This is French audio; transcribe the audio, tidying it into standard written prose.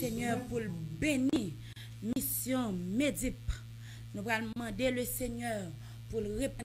Seigneur pour le bénir. Mission Médip. Nous allons demander le Seigneur pour le répandre